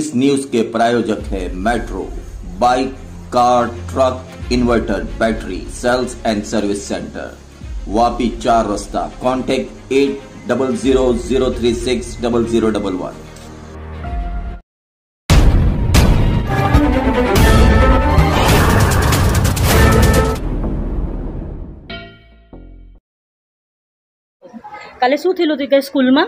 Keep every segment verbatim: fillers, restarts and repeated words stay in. इस न्यूज के प्रायोजक है metro bike car truck inverter battery sales and service centre, Vapi चार रास्ता, contact at double zero zero three six double zero double one. काले शू थेलू ती काई स्कूल मा?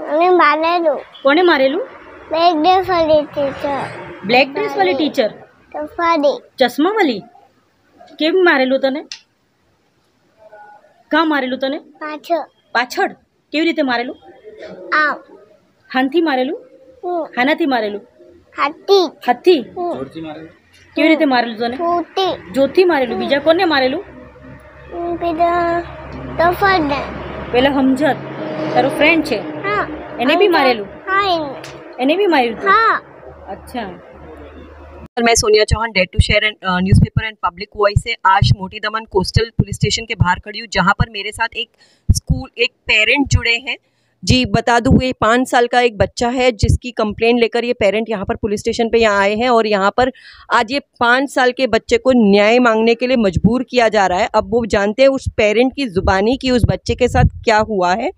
मने मारेलू। कोणे मारेलू? ब्लैक ड्रेस वाली टीचर। ब्लैक ड्रेस वाली टीचर तो चश्मा वाली केम मारेलू तने? का मारेलू तने? पाछळ। पाछळ केवी रीते मारेलू? आव हांथी मारेलू? हानाथी मारेलू? हाथी। हाथी जोरथी मारेलू? केवी रीते मारेलू तने? जोरथी। जोरथी मारेलू। बीजा कोने मारेलू? बीजा तो फडे पेला हमजत तारो फ्रेंड छे। हां एने भी मारेलू? हां एने एने भी मारी थी। हाँ। अच्छा, मैं Sonia Chauhan, dare to share and newspaper and public voice से आज मोटी दमन कोस्टल पुलिस स्टेशन के बाहर खड़ी हूँ, जहाँ पर मेरे साथ एक स्कूल एक पेरेंट जुड़े हैं। जी बता दूँ, ये पाँच साल का एक बच्चा है जिसकी कंप्लेंट लेकर ये पेरेंट यहाँ पर पुलिस स्टेशन पे यहाँ आए हैं और यहाँ पर आज ये पाँच साल के बच्चे को न्याय मांगने के लिए मजबूर किया जा रहा है। अब वो जानते हैं उस पेरेंट की जुबानी कि उस बच्चे के साथ क्या हुआ है।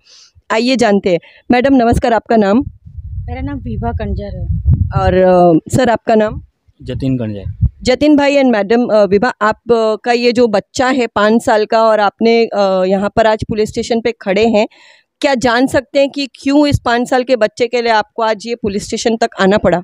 आइए जानते हैं। मैडम नमस्कार, आपका नाम? मेरा नाम विभा कंजर है। और सर आपका नाम? जतिन कंजर। जतिन भाई एंड मैडम विभा, आपका ये जो बच्चा है पाँच साल का और आपने यहाँ पर आज पुलिस स्टेशन पे खड़े हैं, क्या जान सकते हैं कि क्यों इस पाँच साल के बच्चे के लिए आपको आज ये पुलिस स्टेशन तक आना पड़ा?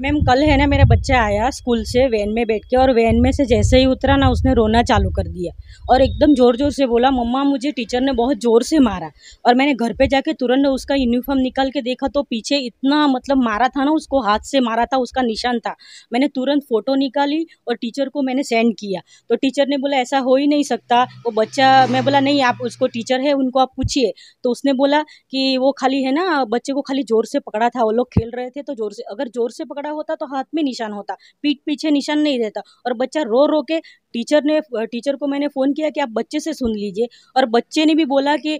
मैम कल है ना, मेरा बच्चा आया स्कूल से वैन में बैठ के, और वैन में से जैसे ही उतरा ना उसने रोना चालू कर दिया और एकदम ज़ोर ज़ोर से बोला, मम्मा मुझे टीचर ने बहुत ज़ोर से मारा। और मैंने घर पे जाके तुरंत उसका यूनिफॉर्म निकाल के देखा तो पीछे इतना मतलब मारा था ना, उसको हाथ से मारा था, उसका निशान था। मैंने तुरंत फ़ोटो निकाली और टीचर को मैंने सेंड किया तो टीचर ने बोला ऐसा हो ही नहीं सकता वो बच्चा। मैं बोला नहीं, आप उसको टीचर है उनको आप पूछिए। तो उसने बोला कि वो खाली है ना बच्चे को खाली ज़ोर से पकड़ा था, वो लोग खेल रहे थे तो ज़ोर से, अगर ज़ोर से पकड़ा होता तो हाथ में निशान होता, पीठ पीछे निशान नहीं रहता। और बच्चा रो रो के टीचर ने टीचर को मैंने फ़ोन किया कि आप बच्चे से सुन लीजिए, और बच्चे ने भी बोला कि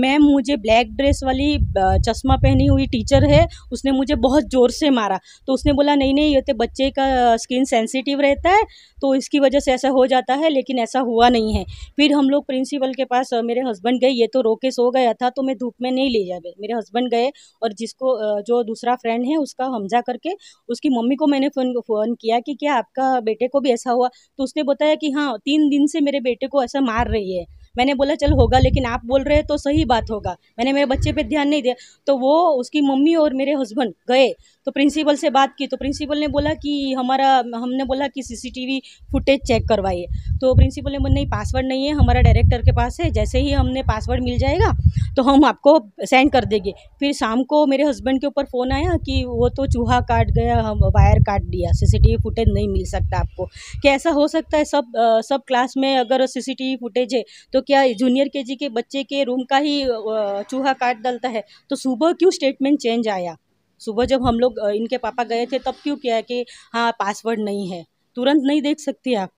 मैम मुझे ब्लैक ड्रेस वाली चश्मा पहनी हुई टीचर है, उसने मुझे बहुत ज़ोर से मारा। तो उसने बोला नहीं नहीं, ये तो बच्चे का स्किन सेंसिटिव रहता है तो इसकी वजह से ऐसा हो जाता है, लेकिन ऐसा हुआ नहीं है। फिर हम लोग प्रिंसिपल के पास मेरे हस्बैंड गए, ये तो रो के सो गया था तो मैं धूप में नहीं ले जा पाई। मेरे हस्बैंड गए और जिसको जो दूसरा फ्रेंड है उसका हमजा करके उसकी मम्मी को मैंने फ़ोन फ़ोन किया कि क्या आपका बेटे को भी ऐसा हुआ? तो उसने बताया कि हाँ तीन दिन से मेरे बेटे को ऐसा मार रही है। मैंने बोला चल होगा, लेकिन आप बोल रहे हैं तो सही बात होगा, मैंने मेरे बच्चे पे ध्यान नहीं दिया। तो वो उसकी मम्मी और मेरे हस्बैंड गए तो प्रिंसिपल से बात की, तो प्रिंसिपल ने बोला कि हमारा, हमने बोला कि सीसीटीवी फुटेज चेक करवाइए। तो प्रिंसिपल ने बोला नहीं पासवर्ड नहीं है, हमारा डायरेक्टर के पास है, जैसे ही हमने पासवर्ड मिल जाएगा तो हम आपको सेंड कर देंगे। फिर शाम को मेरे हस्बैंड के ऊपर फ़ोन आया कि वो तो चूहा काट गया, हम वायर काट दिया, सीसीटीवी फुटेज नहीं मिल सकता आपको। क्या ऐसा हो सकता है? सब सब क्लास में अगर सीसीटीवी फुटेज है तो क्या जूनियर केजी के बच्चे के रूम का ही चूहा काट डालता है? तो सुबह क्यों स्टेटमेंट चेंज आया? सुबह जब हम लोग इनके पापा गए थे तब क्यों किया कि हाँ पासवर्ड नहीं है, तुरंत नहीं देख सकती आप।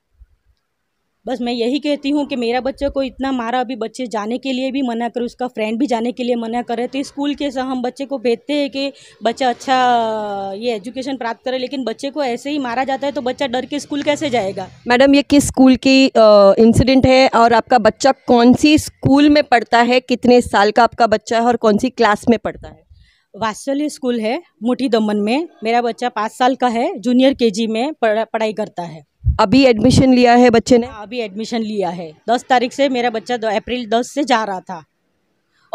बस मैं यही कहती हूँ कि मेरा बच्चा को इतना मारा, अभी बच्चे जाने के लिए भी मना करे, उसका फ्रेंड भी जाने के लिए मना करे। तो स्कूल के साथ हम बच्चे को भेजते हैं कि बच्चा अच्छा ये एजुकेशन प्राप्त करे, लेकिन बच्चे को ऐसे ही मारा जाता है तो बच्चा डर के स्कूल कैसे जाएगा? मैडम ये किस स्कूल की इंसिडेंट है और आपका बच्चा कौन सी स्कूल में पढ़ता है, कितने साल का आपका बच्चा है और कौन सी क्लास में पढ़ता है? वात्सल्य स्कूल है मोटी दमन में, मेरा बच्चा पाँच साल का है, जूनियर केजी में पढ़ाई करता है। अभी एडमिशन लिया है बच्चे ने? अभी एडमिशन लिया है, दस तारीख से मेरा बच्चा अप्रैल दस से जा रहा था।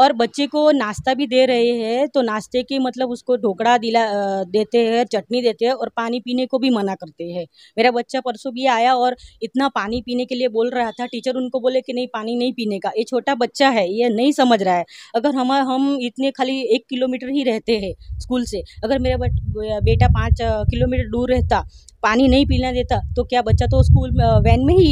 और बच्चे को नाश्ता भी दे रहे हैं तो नाश्ते की मतलब उसको ढोकड़ा दिला देते हैं, चटनी देते हैं, और पानी पीने को भी मना करते हैं। मेरा बच्चा परसों भी आया और इतना पानी पीने के लिए बोल रहा था, टीचर उनको बोले कि नहीं पानी नहीं पीने का, ये छोटा बच्चा है, ये नहीं समझ रहा है। अगर हम हम इतने खाली एक किलोमीटर ही रहते हैं स्कूल से, अगर मेरा बेटा पाँच किलोमीटर दूर रहता, पानी नहीं पीना देता तो क्या बच्चा तो स्कूल वैन में ही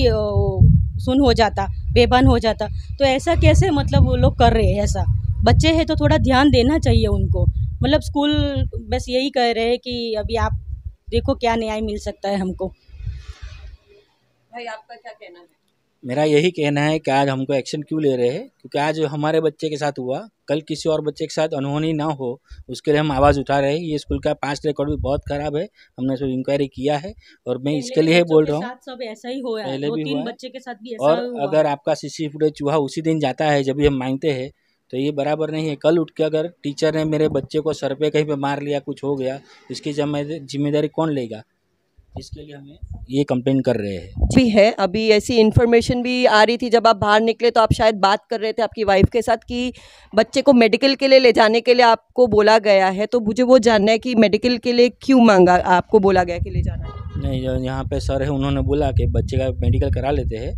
सुन हो जाता, बेभान हो जाता। तो ऐसा कैसे मतलब वो लोग कर रहे हैं? ऐसा बच्चे हैं तो थोड़ा ध्यान देना चाहिए उनको, मतलब स्कूल बस यही कह रहे हैं कि अभी आप देखो क्या न्याय मिल सकता है हमको। भाई आपका क्या कहना है? मेरा यही कहना है कि आज हमको एक्शन क्यों ले रहे हैं, क्योंकि आज हमारे बच्चे के साथ हुआ, कल किसी और बच्चे के साथ अनहोनी ना हो, उसके लिए हम आवाज़ उठा रहे हैं। ये स्कूल का पास्ट रिकॉर्ड भी बहुत खराब है, हमने इसमें इंक्वायरी किया है और मैं इसके लिए बोल रहा हूँ, सब ऐसा ही हो पहले भी तीन बच्चे के साथ भी ऐसा और हुआ। अगर आपका सीसी फुटेज हुआ उसी दिन जाता है जब भी हम मांगते हैं, तो ये बराबर नहीं है। कल उठ के अगर टीचर ने मेरे बच्चे को सर पे कहीं पे मार लिया, कुछ हो गया, इसकी जिम्मेदारी कौन लेगा? इसके लिए हमें ये कंप्लेन कर रहे हैं भी है। अभी ऐसी इन्फॉर्मेशन भी आ रही थी, जब आप बाहर निकले तो आप शायद बात कर रहे थे आपकी वाइफ के साथ कि बच्चे को मेडिकल के लिए ले जाने के लिए आपको बोला गया है, तो मुझे वो जानना है कि मेडिकल के लिए क्यों मांगा, आपको बोला गया कि ले जाना है? नहीं, यहाँ पे सर है, उन्होंने बोला कि बच्चे का मेडिकल करा लेते हैं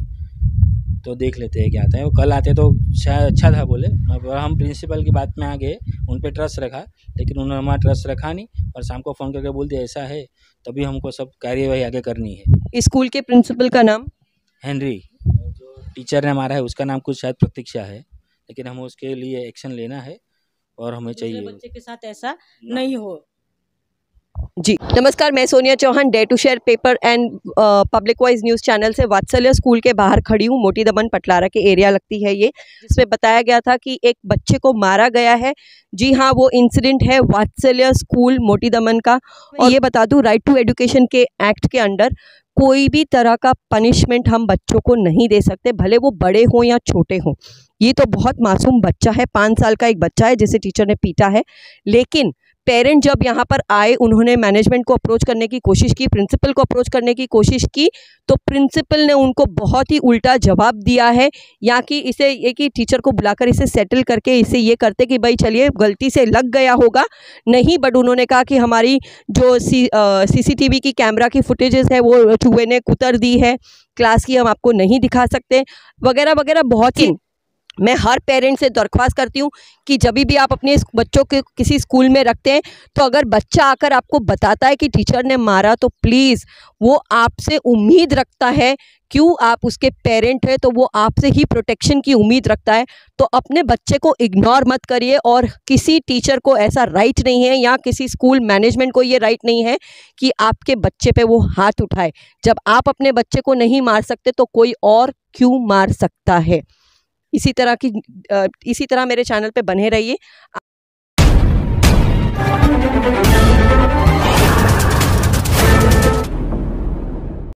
तो देख लेते हैं क्या आता है। वो कल आते तो शायद अच्छा था बोले। अब हम प्रिंसिपल की बात में आ गए, उन पे ट्रस्ट रखा, लेकिन उन्होंने हमारा ट्रस्ट रखा नहीं और शाम को फ़ोन करके बोल दिया ऐसा है, तभी हमको सब कार्यवाही आगे करनी है। स्कूल के प्रिंसिपल का नाम हेनरी, जो टीचर ने हमारा है उसका नाम कुछ शायद प्रतीक्षा है, लेकिन हमें उसके लिए एक्शन लेना है और हमें चाहिए बच्चे के साथ ऐसा नहीं हो। जी नमस्कार, मैं Sonia Chauhan, dare to share paper and public voice news channel से वात्सल्य स्कूल के बाहर खड़ी हूँ। मोटी दमन पटलारा के एरिया लगती है ये, जिसमें बताया गया था कि एक बच्चे को मारा गया है। जी हाँ, वो इंसिडेंट है वात्सल्य स्कूल मोटी दमन का। और ये बता दूँ, राइट टू एजुकेशन के एक्ट के अंडर कोई भी तरह का पनिशमेंट हम बच्चों को नहीं दे सकते, भले वो बड़े हों या छोटे हों। ये तो बहुत मासूम बच्चा है, पाँच साल का एक बच्चा है जिसे टीचर ने पीटा है। लेकिन पेरेंट जब यहाँ पर आए, उन्होंने मैनेजमेंट को अप्रोच करने की कोशिश की, प्रिंसिपल को अप्रोच करने की कोशिश की, तो प्रिंसिपल ने उनको बहुत ही उल्टा जवाब दिया है। या कि इसे ये कि टीचर को बुलाकर इसे सेटल करके इसे ये करते कि भाई चलिए गलती से लग गया होगा, नहीं, बट उन्होंने कहा कि हमारी जो सी सीसीटीवी की कैमरा की फुटेजेस है वो चूहे ने कुतर दी है, क्लास की हम आपको नहीं दिखा सकते वगैरह वगैरह। बहुत ही मैं हर पेरेंट से दरख्वास्त करती हूँ कि जब भी आप अपने बच्चों के किसी स्कूल में रखते हैं, तो अगर बच्चा आकर आपको बताता है कि टीचर ने मारा, तो प्लीज़ वो आपसे उम्मीद रखता है, क्यों आप उसके पेरेंट हैं तो वो आपसे ही प्रोटेक्शन की उम्मीद रखता है। तो अपने बच्चे को इग्नोर मत करिए, और किसी टीचर को ऐसा राइट नहीं है या किसी स्कूल मैनेजमेंट को ये राइट नहीं है कि आपके बच्चे पे वो हाथ उठाए। जब आप अपने बच्चे को नहीं मार सकते तो कोई और क्यों मार सकता है? इसी तरह की इसी तरह मेरे चैनल पे बने रहिए।